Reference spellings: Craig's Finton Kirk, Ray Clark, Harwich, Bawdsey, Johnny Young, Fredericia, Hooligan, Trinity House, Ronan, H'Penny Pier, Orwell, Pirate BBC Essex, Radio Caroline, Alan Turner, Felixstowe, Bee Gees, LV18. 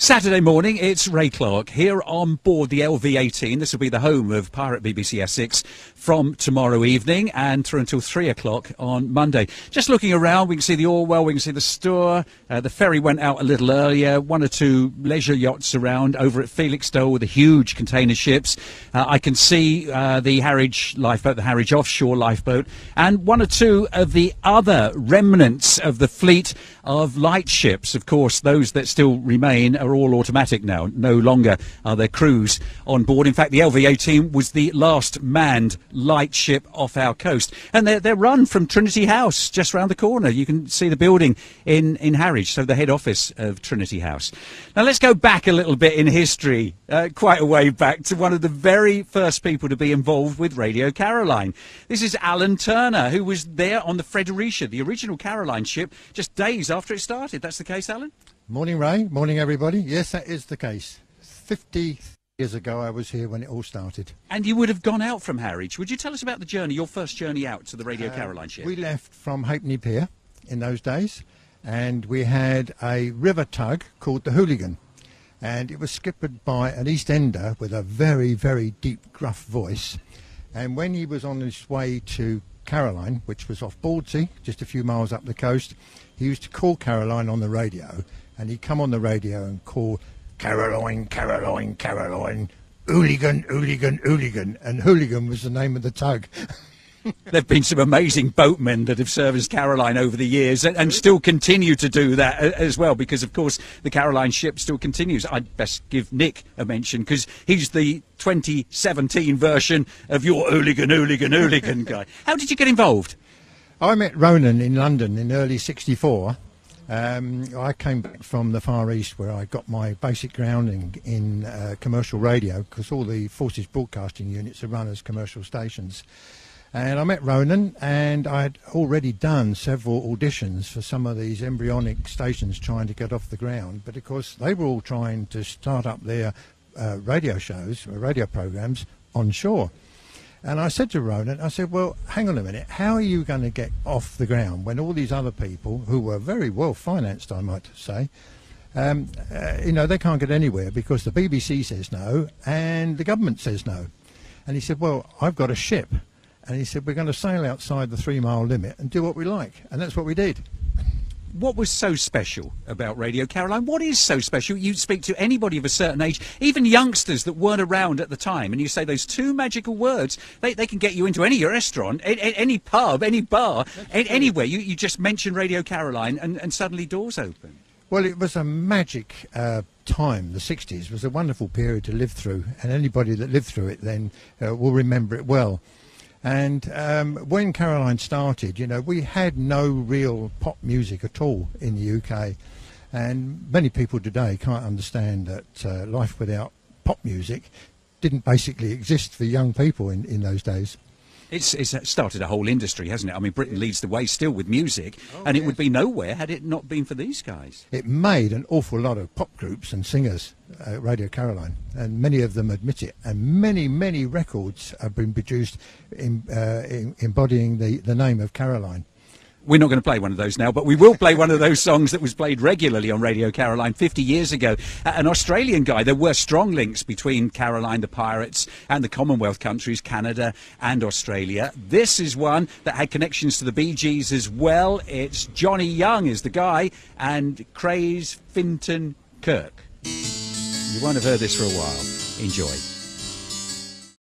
Saturday morning, it's Ray Clark here on board the LV18. This will be the home of Pirate BBC Essex from tomorrow evening and through until 3 o'clock on Monday. Just looking around, we can see the Orwell, we can see the Stour. The ferry went out a little earlier. One or two leisure yachts around over at Felixstowe with the huge container ships. I can see the Harwich lifeboat, the Harwich offshore lifeboat, and one or two of the other remnants of the fleet of lightships. Of course, those that still remain are all automatic now. No longer are there crews on board. In fact, the LV18 was the last manned lightship off our coast, and they're run from Trinity House just round the corner. You can see the building in Harwich, so the head office of Trinity House. Now let's go back a little bit in history, quite a way back, to one of the very first people to be involved with Radio Caroline. This is Alan Turner, who was there on the Fredericia, the original Caroline ship, just days after it started. That's the case, Alan? Morning, Ray. Morning, everybody. Yes, that is the case. 50 years ago, I was here when it all started. And you would have gone out from Harwich. Would you tell us about the journey, your first journey out to the Radio Caroline ship? We left from H'Penny Pier in those days, and we had a river tug called the Hooligan. And it was skippered by an East Ender with a very, very deep, gruff voice. And when he was on his way to Caroline, which was off Bawdsey, just a few miles up the coast, he used to call Caroline on the radio. And he'd come on the radio and call, "Caroline, Caroline, Caroline, Hooligan, Hooligan, Hooligan." And Hooligan was the name of the tug. There have been some amazing boatmen that have served as Caroline over the years and still continue to do that as well, because, of course, the Caroline ship still continues. I'd best give Nick a mention, because he's the 2017 version of your Hooligan, Hooligan, Hooligan guy. How did you get involved? I met Ronan in London in early '64. I came back from the Far East, where I got my basic grounding in commercial radio, because all the forces broadcasting units are run as commercial stations. And I met Ronan, and I had already done several auditions for some of these embryonic stations trying to get off the ground, but of course they were all trying to start up their radio shows, radio programs on shore. And I said to Ronan, I said, "Well, hang on a minute, how are you going to get off the ground when all these other people, who were very well financed, I might say, you know, they can't get anywhere because the BBC says no and the government says no?" And he said, "Well, I've got a ship." And he said, "We're going to sail outside the 3 mile limit and do what we like." And that's what we did. What was so special about Radio Caroline? What is so special? You speak to anybody of a certain age, even youngsters that weren't around at the time, and you say those two magical words, they can get you into any restaurant, any pub, any bar, anywhere. You just mention Radio Caroline and suddenly doors open. Well, it was a magic time. The 60s was a wonderful period to live through, and anybody that lived through it then will remember it well. And when Caroline started, you know, we had no real pop music at all in the UK, and many people today can't understand that life without pop music didn't basically exist for young people in those days. It's started a whole industry, hasn't it? I mean, Britain leads the way still with music, and it would be nowhere had it not been for these guys. It made an awful lot of pop groups and singers, Radio Caroline, and many of them admit it. And many, many records have been produced embodying the name of Caroline. We're not going to play one of those now, but we will play one of those songs that was played regularly on Radio Caroline 50 years ago. An Australian guy. There were strong links between Caroline, the Pirates, and the Commonwealth countries, Canada and Australia. This is one that had connections to the Bee Gees as well. It's Johnny Young is the guy, and Craig's Finton Kirk. You won't have heard this for a while. Enjoy.